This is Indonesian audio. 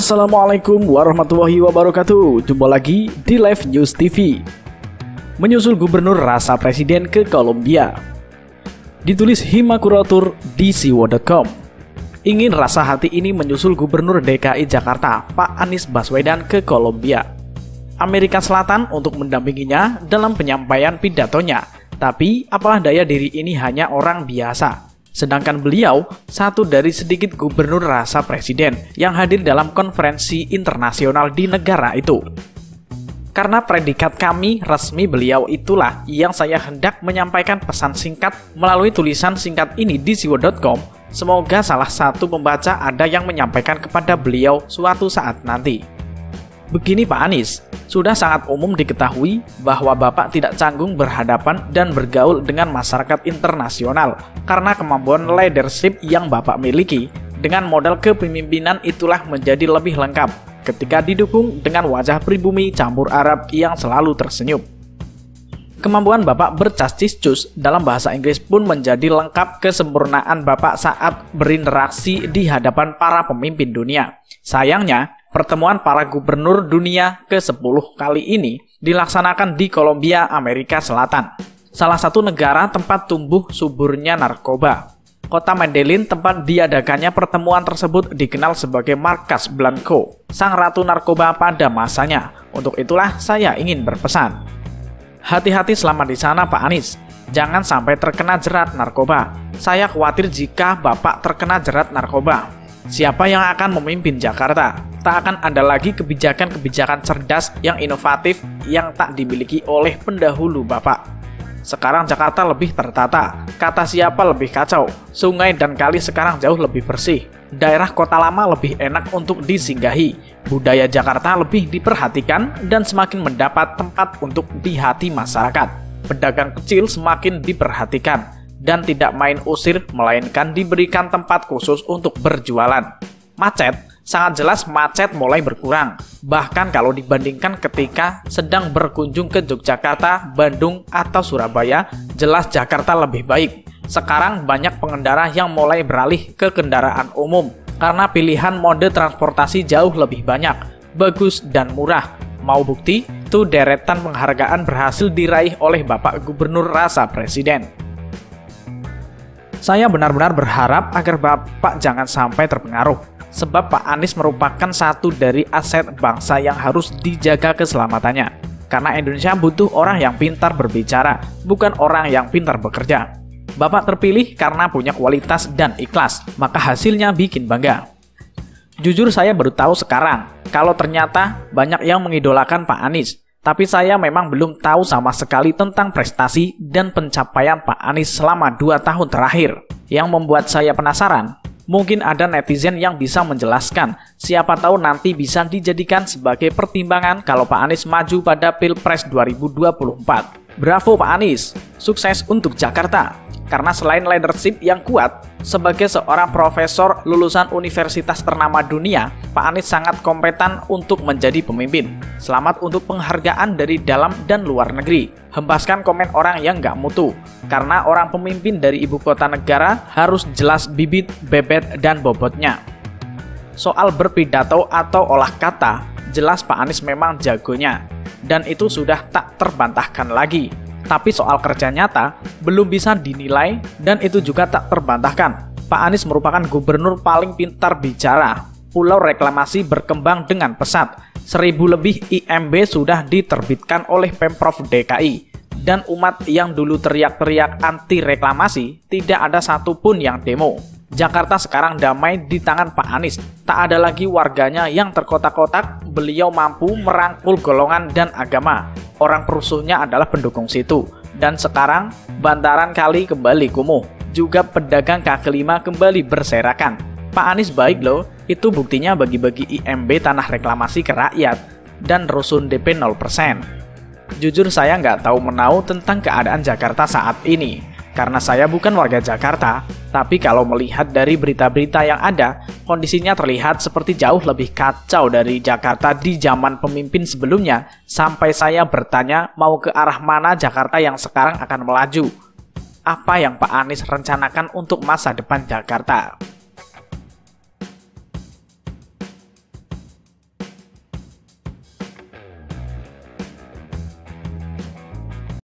Assalamualaikum warahmatullahi wabarakatuh. Jumpa lagi di Live News TV. Menyusul gubernur rasa presiden ke Kolumbia, ditulis Hima Kurator DCWodecom. Ingin rasa hati ini menyusul gubernur DKI Jakarta Pak Anies Baswedan ke Kolumbia, Amerika Selatan untuk mendampinginya dalam penyampaian pidatonya. Tapi apalah daya, diri ini hanya orang biasa. Sedangkan beliau satu dari sedikit gubernur rasa presiden yang hadir dalam konferensi internasional di negara itu. Karena predikat kami resmi beliau, itulah yang saya hendak menyampaikan pesan singkat melalui tulisan singkat ini di seword.com. Semoga salah satu pembaca ada yang menyampaikan kepada beliau suatu saat nanti. Begini Pak Anies, sudah sangat umum diketahui bahwa Bapak tidak canggung berhadapan dan bergaul dengan masyarakat internasional karena kemampuan leadership yang Bapak miliki. Dengan modal kepemimpinan itulah menjadi lebih lengkap ketika didukung dengan wajah pribumi campur Arab yang selalu tersenyum. Kemampuan Bapak bercas-cus dalam bahasa Inggris pun menjadi lengkap kesempurnaan Bapak saat berinteraksi di hadapan para pemimpin dunia. Sayangnya, pertemuan para gubernur dunia ke-10 kali ini dilaksanakan di Kolumbia, Amerika Selatan, salah satu negara tempat tumbuh suburnya narkoba. Kota Medellin tempat diadakannya pertemuan tersebut dikenal sebagai Marquez Blanco, sang ratu narkoba pada masanya. Untuk itulah saya ingin berpesan, hati-hati selama di sana Pak Anies, jangan sampai terkena jerat narkoba. Saya khawatir jika Bapak terkena jerat narkoba. Siapa yang akan memimpin Jakarta? Tak akan ada lagi kebijakan-kebijakan cerdas yang inovatif yang tak dimiliki oleh pendahulu Bapak. Sekarang Jakarta lebih tertata, kata siapa lebih kacau. Sungai dan kali sekarang jauh lebih bersih. Daerah kota lama lebih enak untuk disinggahi. Budaya Jakarta lebih diperhatikan dan semakin mendapat tempat untuk di hati masyarakat. Pedagang kecil semakin diperhatikan dan tidak main usir, melainkan diberikan tempat khusus untuk berjualan. Macet, sangat jelas macet mulai berkurang, bahkan kalau dibandingkan ketika sedang berkunjung ke Yogyakarta, Bandung, atau Surabaya, jelas Jakarta lebih baik. Sekarang banyak pengendara yang mulai beralih ke kendaraan umum, karena pilihan mode transportasi jauh lebih banyak, bagus dan murah. Mau bukti? Itu deretan penghargaan berhasil diraih oleh Bapak Gubernur Rasa Presiden. Saya benar-benar berharap agar Bapak jangan sampai terpengaruh, sebab Pak Anies merupakan satu dari aset bangsa yang harus dijaga keselamatannya. Karena Indonesia butuh orang yang pintar berbicara, bukan orang yang pintar bekerja. Bapak terpilih karena punya kualitas dan ikhlas, maka hasilnya bikin bangga. Jujur saya baru tahu sekarang, kalau ternyata banyak yang mengidolakan Pak Anies. Tapi saya memang belum tahu sama sekali tentang prestasi dan pencapaian Pak Anies selama 2 tahun terakhir. Yang membuat saya penasaran, mungkin ada netizen yang bisa menjelaskan. Siapa tahu nanti bisa dijadikan sebagai pertimbangan kalau Pak Anies maju pada Pilpres 2024. Bravo Pak Anies, sukses untuk Jakarta. Karena selain leadership yang kuat, sebagai seorang profesor lulusan universitas ternama dunia, Pak Anies sangat kompeten untuk menjadi pemimpin. Selamat untuk penghargaan dari dalam dan luar negeri. Hempaskan komen orang yang nggak mutu. Karena orang pemimpin dari ibu kota negara harus jelas bibit, bebet, dan bobotnya. Soal berpidato atau olah kata, jelas Pak Anies memang jagonya. Dan itu sudah tak terbantahkan lagi. Tapi soal kerja nyata, belum bisa dinilai dan itu juga tak terbantahkan. Pak Anies merupakan gubernur paling pintar bicara. Pulau reklamasi berkembang dengan pesat. 1000 lebih IMB sudah diterbitkan oleh Pemprov DKI. Dan umat yang dulu teriak-teriak anti reklamasi, tidak ada satupun yang demo. Jakarta sekarang damai di tangan Pak Anies. Tak ada lagi warganya yang terkotak-kotak, beliau mampu merangkul golongan dan agama. Orang perusuhnya adalah pendukung situ. Dan sekarang, bantaran kali kembali kumuh. Juga pedagang kaki lima kembali berserakan. Pak Anies baik loh, itu buktinya bagi-bagi IMB tanah reklamasi ke rakyat. Dan rusun DP 0%. Jujur saya nggak tahu menau tentang keadaan Jakarta saat ini. Karena saya bukan warga Jakarta, tapi kalau melihat dari berita-berita yang ada, kondisinya terlihat seperti jauh lebih kacau dari Jakarta di zaman pemimpin sebelumnya, sampai saya bertanya mau ke arah mana Jakarta yang sekarang akan melaju. Apa yang Pak Anies rencanakan untuk masa depan Jakarta?